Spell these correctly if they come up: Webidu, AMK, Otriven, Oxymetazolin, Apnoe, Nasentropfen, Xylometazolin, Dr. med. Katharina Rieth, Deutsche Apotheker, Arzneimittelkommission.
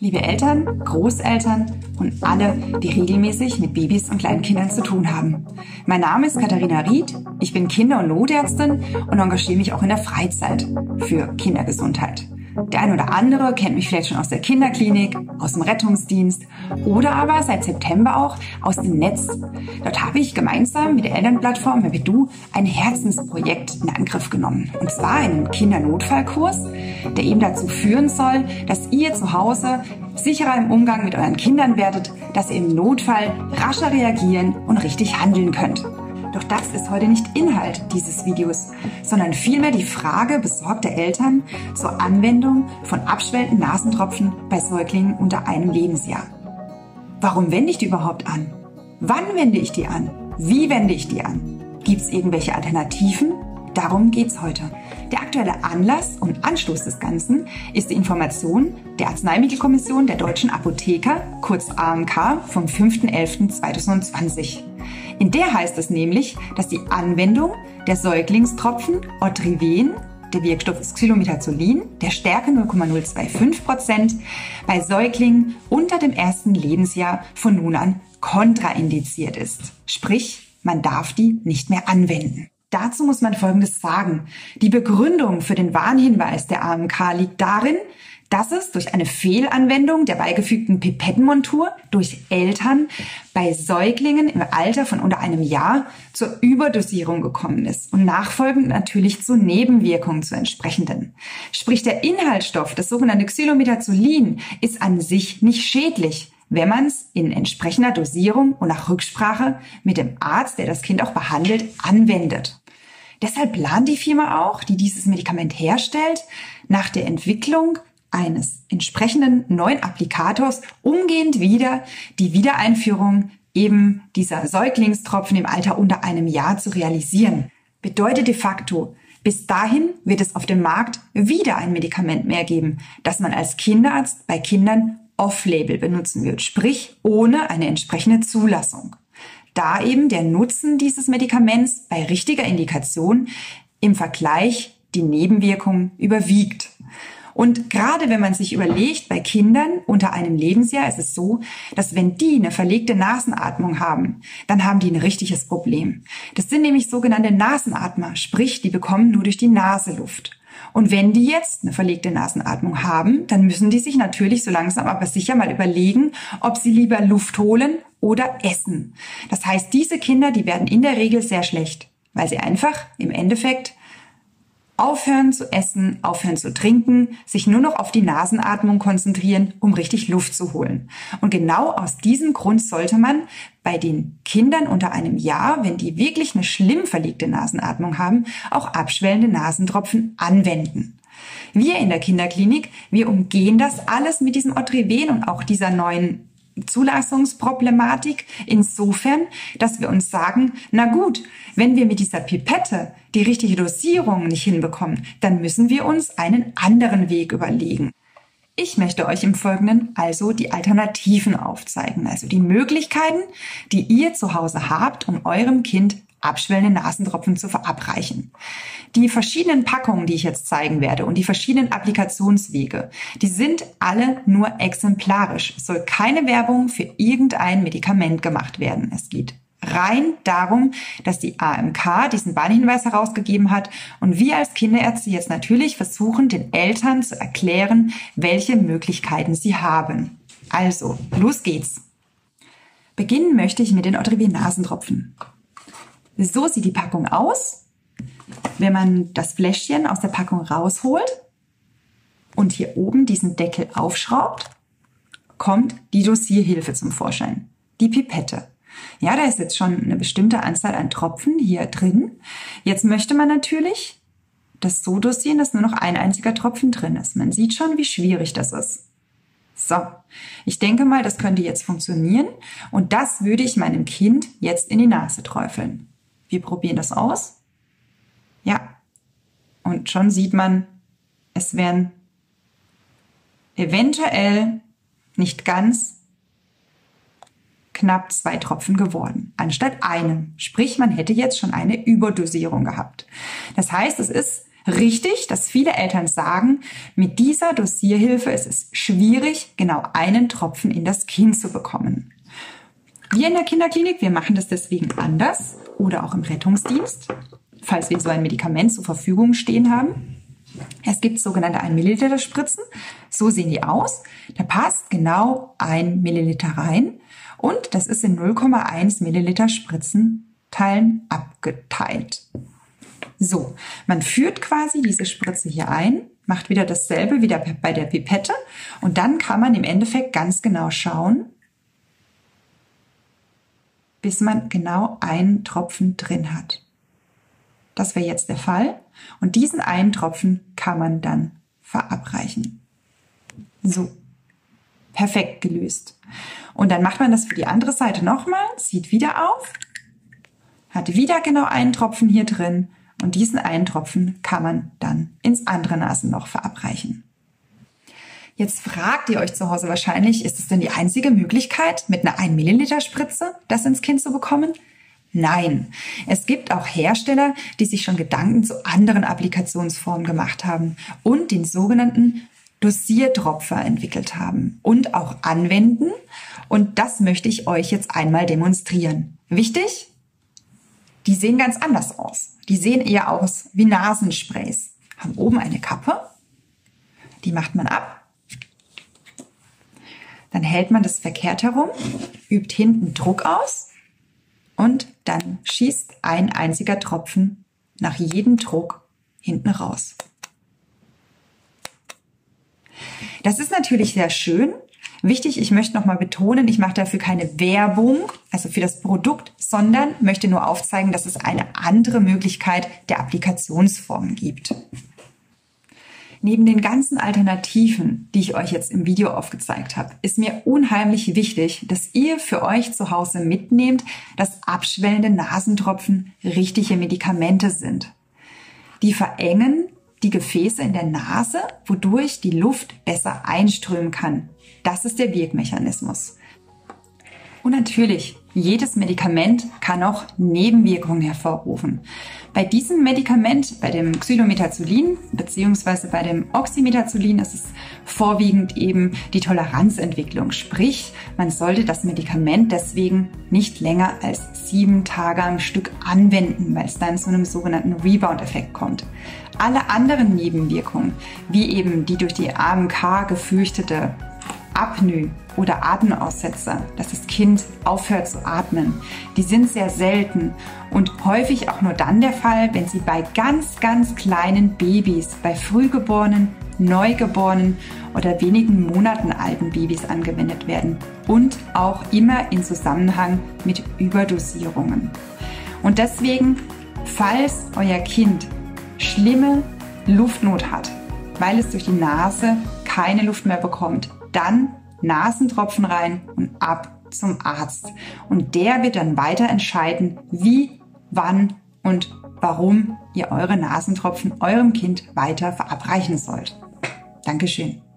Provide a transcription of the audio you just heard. Liebe Eltern, Großeltern und alle, die regelmäßig mit Babys und Kleinkindern zu tun haben. Mein Name ist Katharina Rieth, ich bin Kinder- und Notärztin und engagiere mich auch in der Freizeit für Kindergesundheit. Der ein oder andere kennt mich vielleicht schon aus der Kinderklinik, aus dem Rettungsdienst oder aber seit September auch aus dem Netz. Dort habe ich gemeinsam mit der Elternplattform Webidu ein Herzensprojekt in Angriff genommen. Und zwar einen Kindernotfallkurs, der eben dazu führen soll, dass ihr zu Hause sicherer im Umgang mit euren Kindern werdet, dass ihr im Notfall rascher reagieren und richtig handeln könnt. Doch das ist heute nicht Inhalt dieses Videos, sondern vielmehr die Frage besorgter Eltern zur Anwendung von abschwellenden Nasentropfen bei Säuglingen unter einem Lebensjahr. Warum wende ich die überhaupt an? Wann wende ich die an? Wie wende ich die an? Gibt es irgendwelche Alternativen? Darum geht's heute. Der aktuelle Anlass und Anstoß des Ganzen ist die Information der Arzneimittelkommission der Deutschen Apotheker, kurz AMK, vom 5.11.2020. In der heißt es nämlich, dass die Anwendung der Säuglingstropfen Otriven, der Wirkstoff ist Xylometazolin, der Stärke 0,025%, bei Säuglingen unter dem ersten Lebensjahr von nun an kontraindiziert ist. Sprich, man darf die nicht mehr anwenden. Dazu muss man Folgendes sagen. Die Begründung für den Warnhinweis der AMK liegt darin, dass es durch eine Fehlanwendung der beigefügten Pipettenmontur durch Eltern bei Säuglingen im Alter von unter einem Jahr zur Überdosierung gekommen ist und nachfolgend natürlich zu Nebenwirkungen zu entsprechenden. Sprich, der Inhaltsstoff, das sogenannte Xylometazolin, ist an sich nicht schädlich, wenn man es in entsprechender Dosierung und nach Rücksprache mit dem Arzt, der das Kind auch behandelt, anwendet. Deshalb plant die Firma auch, die dieses Medikament herstellt, nach der Entwicklung eines entsprechenden neuen Applikators umgehend wieder die Wiedereinführung eben dieser Säuglingstropfen im Alter unter einem Jahr zu realisieren. Bedeutet de facto, bis dahin wird es auf dem Markt wieder ein Medikament mehr geben, das man als Kinderarzt bei Kindern off-label benutzen wird, sprich ohne eine entsprechende Zulassung. Da eben der Nutzen dieses Medikaments bei richtiger Indikation im Vergleich die Nebenwirkung überwiegt. Und gerade wenn man sich überlegt, bei Kindern unter einem Lebensjahr ist es so, dass wenn die eine verlegte Nasenatmung haben, dann haben die ein richtiges Problem. Das sind nämlich sogenannte Nasenatmer, sprich, die bekommen nur durch die Nase Luft. Und wenn die jetzt eine verlegte Nasenatmung haben, dann müssen die sich natürlich so langsam aber sicher mal überlegen, ob sie lieber Luft holen oder essen. Das heißt, diese Kinder, die werden in der Regel sehr schlecht, weil sie einfach im Endeffekt aufhören zu essen, aufhören zu trinken, sich nur noch auf die Nasenatmung konzentrieren, um richtig Luft zu holen. Und genau aus diesem Grund sollte man bei den Kindern unter einem Jahr, wenn die wirklich eine schlimm verlegte Nasenatmung haben, auch abschwellende Nasentropfen anwenden. Wir in der Kinderklinik, wir umgehen das alles mit diesem Otriven und auch dieser neuen Zulassungsproblematik insofern, dass wir uns sagen, na gut, wenn wir mit dieser Pipette die richtige Dosierung nicht hinbekommen, dann müssen wir uns einen anderen Weg überlegen. Ich möchte euch im Folgenden also die Alternativen aufzeigen, also die Möglichkeiten, die ihr zu Hause habt, um eurem Kind abschwellende Nasentropfen zu verabreichen. Die verschiedenen Packungen, die ich jetzt zeigen werde und die verschiedenen Applikationswege, die sind alle nur exemplarisch. Es soll keine Werbung für irgendein Medikament gemacht werden. Es geht rein darum, dass die AMK diesen Warnhinweis herausgegeben hat und wir als Kinderärzte jetzt natürlich versuchen, den Eltern zu erklären, welche Möglichkeiten sie haben. Also, los geht's. Beginnen möchte ich mit den Otriven-Nasentropfen. So sieht die Packung aus, wenn man das Fläschchen aus der Packung rausholt und hier oben diesen Deckel aufschraubt, kommt die Dosierhilfe zum Vorschein, die Pipette. Ja, da ist jetzt schon eine bestimmte Anzahl an Tropfen hier drin. Jetzt möchte man natürlich das so dosieren, dass nur noch ein einziger Tropfen drin ist. Man sieht schon, wie schwierig das ist. So, ich denke mal, das könnte jetzt funktionieren und das würde ich meinem Kind jetzt in die Nase träufeln. Wir probieren das aus. Ja, und schon sieht man, es wären eventuell nicht ganz knapp 2 Tropfen geworden, anstatt einem. Sprich, man hätte jetzt schon eine Überdosierung gehabt. Das heißt, es ist richtig, dass viele Eltern sagen, mit dieser Dosierhilfe ist es schwierig, genau einen Tropfen in das Kind zu bekommen. Wir in der Kinderklinik, wir machen das deswegen anders oder auch im Rettungsdienst, falls wir so ein Medikament zur Verfügung stehen haben. Es gibt sogenannte 1 Milliliter Spritzen, so sehen die aus. Da passt genau 1 Milliliter rein und das ist in 0,1 Milliliter Spritzenteilen abgeteilt. So, man führt quasi diese Spritze hier ein, macht wieder dasselbe wie bei der Pipette und dann kann man im Endeffekt ganz genau schauen, bis man genau einen Tropfen drin hat. Das wäre jetzt der Fall. Und diesen einen Tropfen kann man dann verabreichen. So, perfekt gelöst. Und dann macht man das für die andere Seite nochmal, zieht wieder auf, hat wieder genau einen Tropfen hier drin und diesen einen Tropfen kann man dann ins andere Nasenloch verabreichen. Jetzt fragt ihr euch zu Hause wahrscheinlich, ist es denn die einzige Möglichkeit, mit einer 1 Milliliter Spritze das ins Kind zu bekommen? Nein, es gibt auch Hersteller, die sich schon Gedanken zu anderen Applikationsformen gemacht haben und den sogenannten Dosiertropfer entwickelt haben und auch anwenden. Und das möchte ich euch jetzt einmal demonstrieren. Wichtig? Die sehen ganz anders aus. Die sehen eher aus wie Nasensprays. Haben oben eine Kappe, die macht man ab. Dann hält man das verkehrt herum, übt hinten Druck aus. Und dann schießt ein einziger Tropfen nach jedem Druck hinten raus. Das ist natürlich sehr schön. Wichtig, ich möchte nochmal betonen, ich mache dafür keine Werbung, also für das Produkt, sondern möchte nur aufzeigen, dass es eine andere Möglichkeit der Applikationsform gibt. Neben den ganzen Alternativen, die ich euch jetzt im Video aufgezeigt habe, ist mir unheimlich wichtig, dass ihr für euch zu Hause mitnehmt, dass abschwellende Nasentropfen richtige Medikamente sind. Die verengen die Gefäße in der Nase, wodurch die Luft besser einströmen kann. Das ist der Wirkmechanismus. Und natürlich, jedes Medikament kann auch Nebenwirkungen hervorrufen. Bei diesem Medikament, bei dem Xylometazolin bzw. bei dem Oxymetazolin, ist es vorwiegend eben die Toleranzentwicklung. Sprich, man sollte das Medikament deswegen nicht länger als 7 Tage am Stück anwenden, weil es dann zu einem sogenannten Rebound-Effekt kommt. Alle anderen Nebenwirkungen, wie eben die durch die AMK gefürchtete Apnoe oder Atemaussetzer, dass das Kind aufhört zu atmen, die sind sehr selten und häufig auch nur dann der Fall, wenn sie bei ganz, ganz kleinen Babys, bei Frühgeborenen, Neugeborenen oder wenigen Monaten alten Babys angewendet werden und auch immer in Zusammenhang mit Überdosierungen. Und deswegen, falls euer Kind schlimme Luftnot hat, weil es durch die Nase keine Luft mehr bekommt, dann Nasentropfen rein und ab zum Arzt. Und der wird dann weiter entscheiden, wie, wann und warum ihr eure Nasentropfen eurem Kind weiter verabreichen sollt. Dankeschön.